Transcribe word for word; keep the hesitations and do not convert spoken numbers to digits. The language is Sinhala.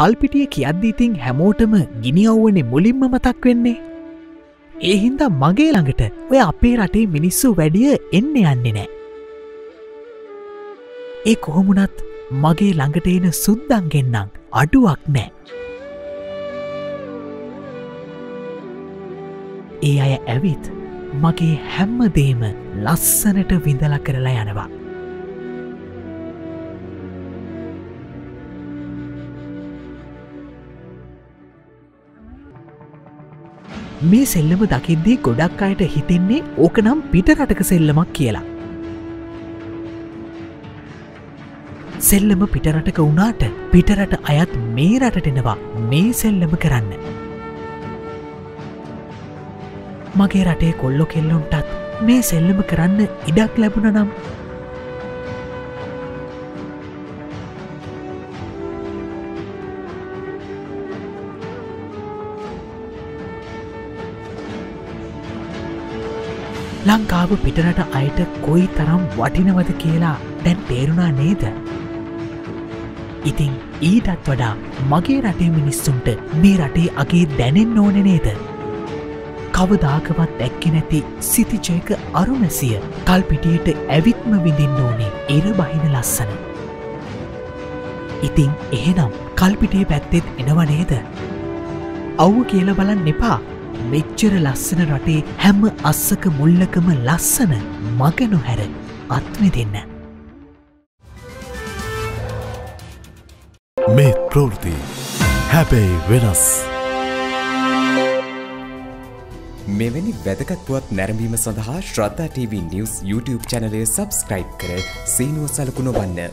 කල්පිටිය කියද්දී තින් හැමෝටම ගිනියව්වනේ මුලින්ම මතක් වෙන්නේ. ඒ හින්දා මගේ ළඟට ඔය අපේ රටේ මිනිස්සු වැඩිය එන්න යන්නේ නැහැ. ඒ කොහොමුණත් මගේ ළඟට එන සුද්දන්ගෙන් නම් අඩුවක් නැහැ. ඒ අය ඇවිත් මගේ හැමදේම ලස්සනට විඳලා කරලා යනවා. මේ සෙල්ලම දකිද්දී ගොඩක් අයට හිතෙන්නේ ඕකනම් පිටරටක සෙල්ලමක් කියලා. සෙල්ලම පිටරටක වුණාට පිටරට අයත් මේ රටට එනවා මේ සෙල්ලම කරන්න. මගේ රටේ කොල්ලෝ කෙල්ලොන්ටත් මේ සෙල්ලම කරන්න ඉඩක් ලැබුණා නම් ලංකාව පිටරට අයට කොයි තරම් වටිනවද කියලා දැන් තේරුණා නේද? ඉතින් ඊටත් වඩා මගේ රටේ මිනිස්සුන්ට මේ රටේ අගේ දැනෙන්න ඕනේ නේද? කවදාකවත් දැක්කේ නැති සිතිජයක අරුමැසිය කල්පිටියට ඇවිත්ම විඳින්න ඕනේ ඉර බහින ලස්සන. ඉතින් එහෙනම් කල්පිටිය පැත්තෙත් එනව නේද? අවු කියලා බලන්න එපා. මෙච්චර ලස්සන රටේ හැම අස්සක මුල්ලකම ලස්සන මග නොහැර අත්විඳින්න. මේ ප්‍රවෘත්ති හැබැයි වෙනස්. මෙවැනි වැදගත් පුවත් නැරඹීම සඳහා Shraddha TV news YouTube channel එක subscribe කර සීනුව සලකුණු වන්න.